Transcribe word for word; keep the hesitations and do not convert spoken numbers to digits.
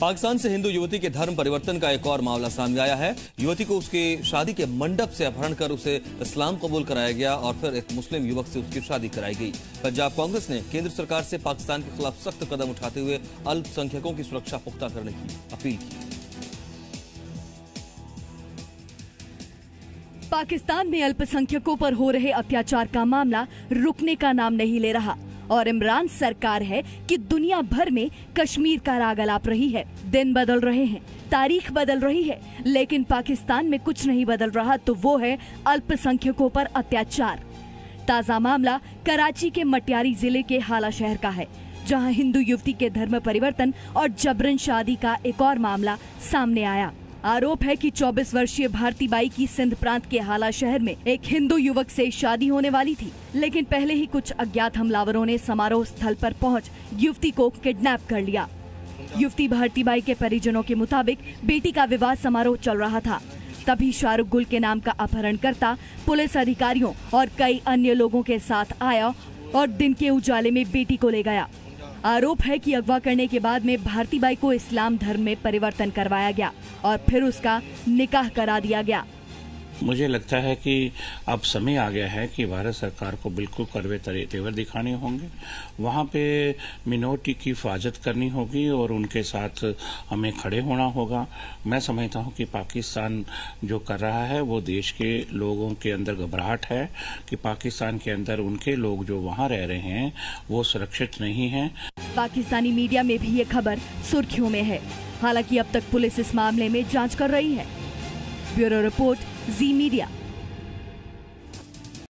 पाकिस्तान से हिंदू युवती के धर्म परिवर्तन का एक और मामला सामने आया है। युवती को उसकी शादी के मंडप से अपहरण कर उसे इस्लाम कबूल कराया गया और फिर एक मुस्लिम युवक से उसकी शादी कराई गई। पंजाब कांग्रेस ने केंद्र सरकार से पाकिस्तान के खिलाफ सख्त कदम उठाते हुए अल्पसंख्यकों की सुरक्षा पुख्ता करने की अपील की। पाकिस्तान में अल्पसंख्यकों पर हो रहे अत्याचार का मामला रुकने का नाम नहीं ले रहा और इमरान सरकार है कि दुनिया भर में कश्मीर का राग अलाप रही है। दिन बदल रहे हैं, तारीख बदल रही है, लेकिन पाकिस्तान में कुछ नहीं बदल रहा, तो वो है अल्पसंख्यकों पर अत्याचार। ताज़ा मामला कराची के मटियारी जिले के हाला शहर का है, जहां हिंदू युवती के धर्म परिवर्तन और जबरन शादी का एक और मामला सामने आया। आरोप है कि चौबीस वर्षीय भारती बाई की सिंध प्रांत के हाला शहर में एक हिंदू युवक से शादी होने वाली थी, लेकिन पहले ही कुछ अज्ञात हमलावरों ने समारोह स्थल पर पहुंच युवती को किडनैप कर लिया। युवती भारती बाई के परिजनों के मुताबिक बेटी का विवाह समारोह चल रहा था, तभी शाहरुख गुल के नाम का अपहरणकर्ता पुलिस अधिकारियों और कई अन्य लोगों के साथ आया और दिन के उजाले में बेटी को ले गया। आरोप है कि अगवा करने के बाद में भारती बाई को इस्लाम धर्म में परिवर्तन करवाया गया और फिर उसका निकाह करा दिया गया। मुझे लगता है कि अब समय आ गया है कि भारत सरकार को बिल्कुल कड़वे तेवर दिखाने होंगे, वहाँ पे मिनोरिटी की हिफाजत करनी होगी और उनके साथ हमें खड़े होना होगा। मैं समझता हूँ कि पाकिस्तान जो कर रहा है वो देश के लोगों के अंदर घबराहट है कि पाकिस्तान के अंदर उनके लोग जो वहाँ रह रहे हैं वो सुरक्षित नहीं है। पाकिस्तानी मीडिया में भी ये खबर सुर्खियों में है, हालांकि अब तक पुलिस इस मामले में जाँच कर रही है। Bureau report, Zee media.